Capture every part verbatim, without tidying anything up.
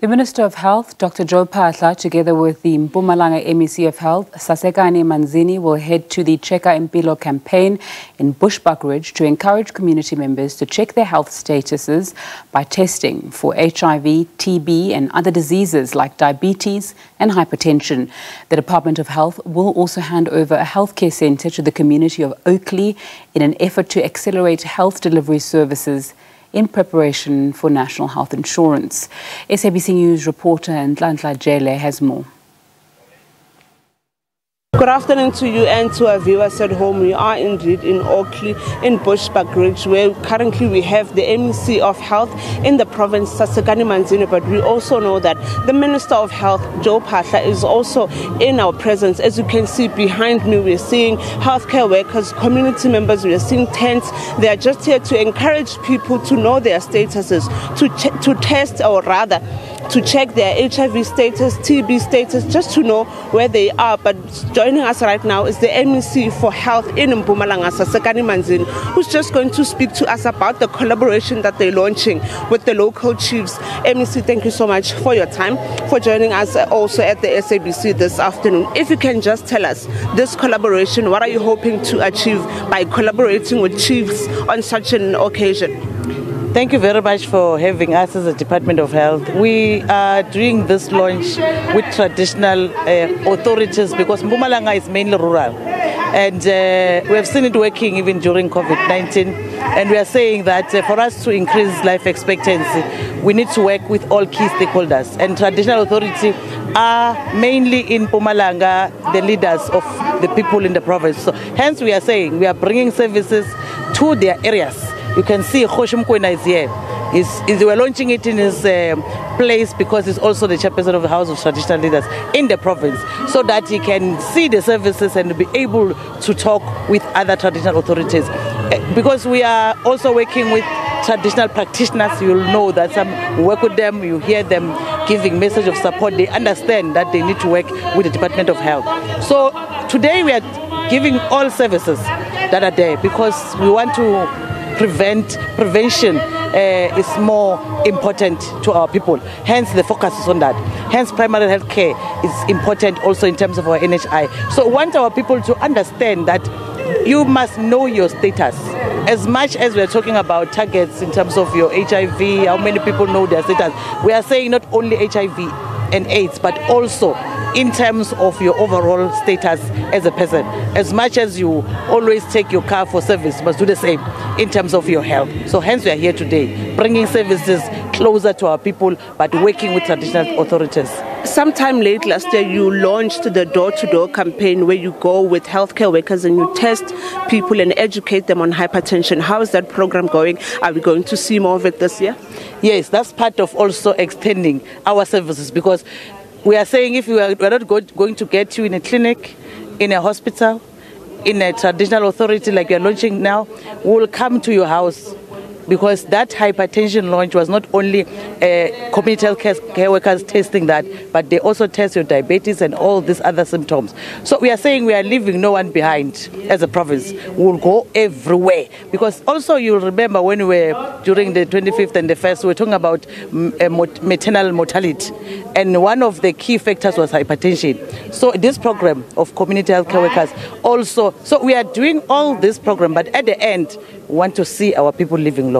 The Minister of Health, Doctor Joe Phahla, together with the Mpumalanga M E C of Health, Sasekani Manzini, will head to the Cheka Impilo campaign in Bushbuckridge to encourage community members to check their health statuses by testing for H I V, T B and other diseases like diabetes and hypertension. The Department of Health will also hand over a healthcare centre to the community of Oakley in an effort to accelerate health delivery services in preparation for national health insurance. S A B C News reporter Nhlanhla Jele has more. Good afternoon to you and to our viewers at home. We are indeed in Oakley in Bushbuckridge, where currently we have the M E C of Health in the province, Sasekani Manzini, but we also know that the Minister of Health, Joe Phahla, is also in our presence. As you can see behind me, we're seeing healthcare workers, community members, we're seeing tents. They are just here to encourage people to know their statuses, to, to test, or rather, to check their H I V status, T B status, just to know where they are. But joining us right now is the M E C for Health in Mpumalanga, Sasekani Manzini, who's just going to speak to us about the collaboration that they're launching with the local chiefs. M E C, thank you so much for your time, for joining us also at the S A B C this afternoon. If you can just tell us, this collaboration, what are you hoping to achieve by collaborating with chiefs on such an occasion? Thank you very much for having us as the Department of Health. We are doing this launch with traditional uh, authorities because Mpumalanga is mainly rural. And uh, we have seen it working even during COVID nineteen. And we are saying that uh, for us to increase life expectancy, we need to work with all key stakeholders. And traditional authority are mainly in Mpumalanga, the leaders of the people in the province. So, hence we are saying we are bringing services to their areas. You can see Khoshumkoinaiziye is, is we're launching it in his uh, place because he's also the chairperson of the House of Traditional Leaders in the province, so that he can see the services and be able to talk with other traditional authorities. Because we are also working with traditional practitioners, you'll know that some work with them, you hear them giving message of support, they understand that they need to work with the Department of Health. So today we are giving all services that are there because we want to Prevent prevention uh, is more important to our people. Hence, the focus is on that. Hence, primary health care is important also in terms of our N H I. So, we want our people to understand that you must know your status. As much as we are talking about targets in terms of your H I V, how many people know their status? We are saying not only H I V and AIDS, but also in terms of your overall status as a person. As much as you always take your car for service, you must do the same in terms of your health. So hence we are here today, bringing services closer to our people, but working with traditional authorities. Sometime late last year, you launched the door-to-door campaign where you go with healthcare workers and you test people and educate them on hypertension. How is that program going? Are we going to see more of it this year? Yes, that's part of also extending our services, because we are saying if we are, we are not go, going to get you in a clinic, in a hospital, in a traditional authority like we are launching now, we will come to your house. Because that hypertension launch was not only uh, community health care, care workers testing that, but they also test your diabetes and all these other symptoms. So we are saying we are leaving no one behind as a province. We'll go everywhere. Because also you'll remember when we were, during the twenty-fifth and the first, we were talking about uh, mot maternal mortality. And one of the key factors was hypertension. So this program of community health care workers also, so we are doing all this program, but at the end, we want to see our people living long.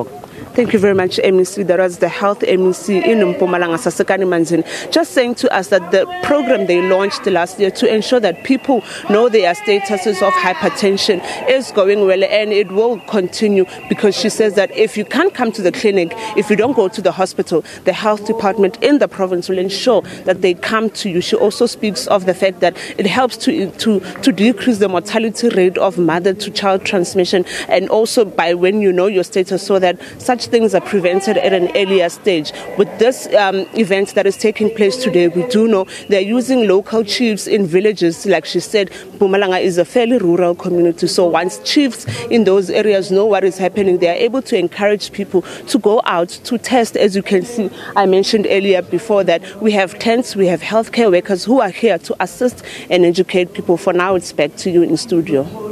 Thank you very much, M E C. That was the Health M E C in Mpumalanga, Sasekani Manzini, just saying to us that the program they launched last year to ensure that people know their statuses of hypertension is going well, and it will continue, because she says that if you can't come to the clinic, if you don't go to the hospital, the health department in the province will ensure that they come to you. She also speaks of the fact that it helps to, to, to decrease the mortality rate of mother-to-child transmission, and also by when you know your status, so that such things are prevented at an earlier stage. With this um, event that is taking place today, we do know they're using local chiefs in villages. Like she said, Mpumalanga is a fairly rural community, so once chiefs in those areas know what is happening, they are able to encourage people to go out to test. As you can see, I mentioned earlier before that we have tents, we have healthcare workers who are here to assist and educate people. For now, it's back to you in studio.